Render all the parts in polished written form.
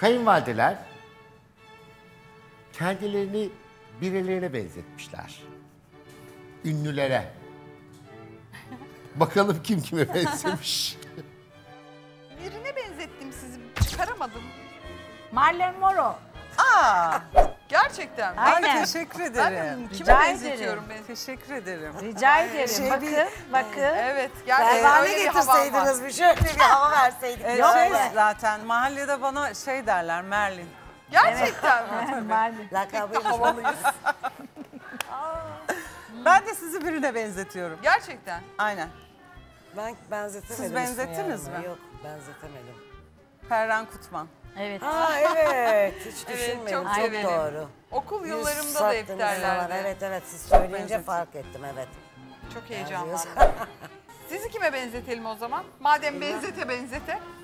Kayınvalideler kendilerini birilerine benzetmişler. Ünlülere. Bakalım kim kime benzemiş. Birine benzettim sizi, çıkaramadım. Marilyn Monroe. Aa, gerçekten. Aynen. Teşekkür ederim. Kime benzetiyorum ben? Teşekkür ederim. Rica ederim. Bakın. Evet, gerçekten öyle getirseydiniz bir şöyle bir hava verseydik. Yok zaten mahallede bana şey derler, Merlin. Gerçekten mi? Merlin. Lakabıyla havalıyız. Ben de sizi birine benzetiyorum. Gerçekten. Aynen. Ben benzetemedim. Siz benzettiniz mi? Yok, benzetemedim. Perran Kutman. Evet. Aa, evet. Hiç düşünmedim. Evet, çok doğru. Okul yıllarımda da hep derlerdi. Evet, siz söyleyince fark ettim, evet. Çok heyecanlandım. Sizi kime benzetelim o zaman? Madem benzete.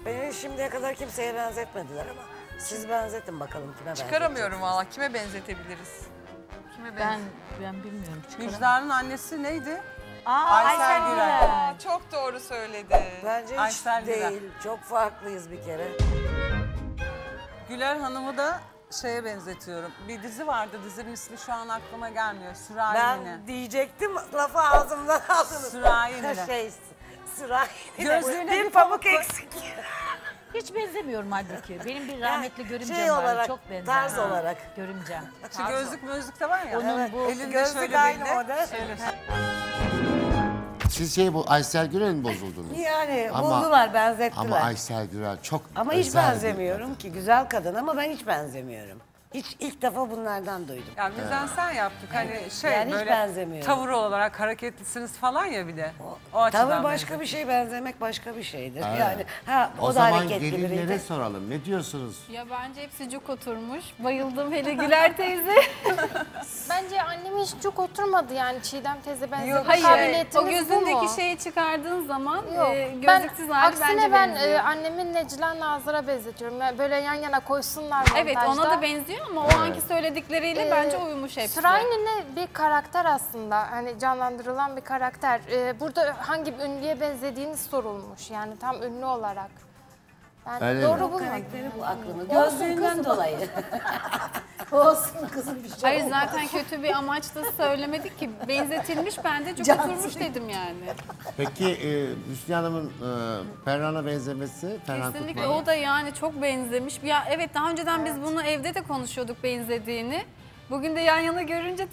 Beni şimdiye kadar kimseye benzetmediler ama siz benzetin bakalım kime benzetebiliriz. Çıkaramıyorum valla, kime benzetebiliriz? Ben bilmiyorum. Müjdar'ın annesi neydi? Aysel Gürel. Çok doğru söyledi. Bence hiç değil. Çok farklıyız bir kere. Güler Hanım'ı da şeye benzetiyorum. Bir dizi vardı, dizinin ismi şu an aklıma gelmiyor. Sürahi'nin. Ben diyecektim, lafı ağzımdan aldınız. Sürahi'nin. Gözlerine bir pamuk eksik. Hiç benzemiyorum halbuki. Benim bir rahmetli görümcem var. Çok benzer. Tarz olarak. Görümcem. Şu gözlük de var ya. Onun evet, bu elinde şöyle belinde. Siz bu Aysel Gürel'i mi bozuldunuz? Yani ama, buldular, benzettiler. Ama Aysel Gürel çok hiç benzemiyorum ki. Güzel kadın ama ben hiç benzemiyorum. Hiç ilk defa bunlardan duydum. Ya yani mizansen yaptık. Evet. Hani yani böyle tavır olarak hareketlisiniz falan ya bir de. O tavır başka bir şey, benzemek başka bir şeydir. Evet. Yani o da hareketli biriydi. O zaman gelinlere soralım. Ne diyorsunuz? Ya bence hepsi cuk oturmuş. Bayıldım hele Güler teyze. Bence annem hiç cuk oturmadı yani Çiğdem teyze benzemek kabiliyetiniz bu mu? O gözündeki şeyi çıkardığın zaman gözlüksüz hali bence benziyor. Aksine ben annemin Necla Nazır'a benzetiyorum. Yani böyle yan yana koysunlar montajda. Evet, ona da benziyor. Ama o anki söyledikleriyle bence uyumuş hepsi. Sıraynin'e bir karakter aslında, hani canlandırılan bir karakter. Burada hangi ünlüye benzediğini sorulmuş yani tam ünlü olarak. Ben doğru bulmadım. Karakteri bu aklını. Gözlüğünden dolayı. Olsun kızım bir şey. Hayır zaten kötü bir amaçla söylemedik ki. Benzetilmiş, bende çok oturmuş dedim yani. Peki Hüsniye Hanım'ın Perran'a benzemesi, Perran kesinlikle Kutman'a. O da yani çok benzemiş. Ya evet, daha önceden biz bunu evde de konuşuyorduk benzediğini. Bugün de yan yana görünce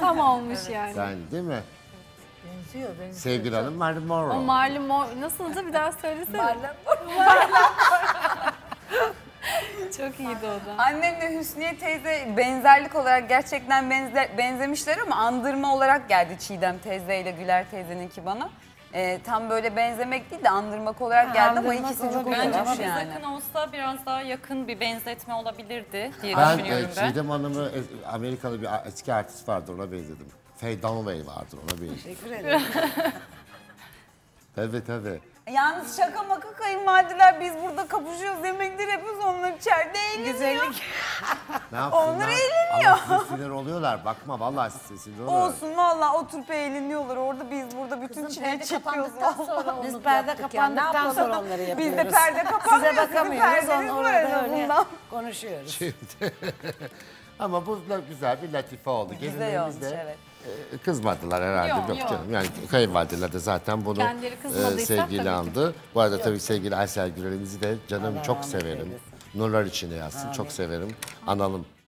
tam olmuş yani. Sen değil mi? Benziyor. Sevgül Hanım, Marilyn Monroe. O Marilyn Monroe. Nasıldı bir daha söylesene. Marilyn Monroe. Çok iyiydi o da. Annemle Hüsniye teyze benzerlik olarak gerçekten benzemişler ama andırma olarak geldi Çiğdem teyze ile Güler teyzeninki bana. Tam böyle benzemek değil de andırmak olarak geldi ama ikisi çok benzemiş yani. Yakın olsa biraz daha yakın bir benzetme olabilirdi diye düşünüyorum ben. Çiğdem Hanım'ı Amerikalı bir eski artist vardı, ona benzedim. Faye Dunaway vardı, ona benzedim. Teşekkür ederim. Tabii. Yalnız şaka maka kayınvalideler, biz burada kapışıyoruz, yemekleri yapıyoruz, onlar içeride eğleniyor. Güzellik. Ne yapsınlar? Onlar eğleniyor. Ama sinir oluyorlar, bakma vallahi sinir oluyorlar. Olsun vallahi, oturup eğleniyorlar orada, biz burada bütün çileyi çekiyoruz. Biz perde kapandıktan sonra onları yapıyoruz. Biz de perde kapanmıyoruz. Size bakamıyoruz, orada öyle konuşuyoruz. Şimdi. Ama bu güzel bir latife oldu. Güzel olmuş, evet. Kızmadılar herhalde. Yok canım. Yani kayınvalideler de zaten bunu sevgiyle andı. Bu arada tabii sevgili Aysel Gürel'imizi de canım çok severim. Nurlar içinde yazsın. Çok severim. Analım.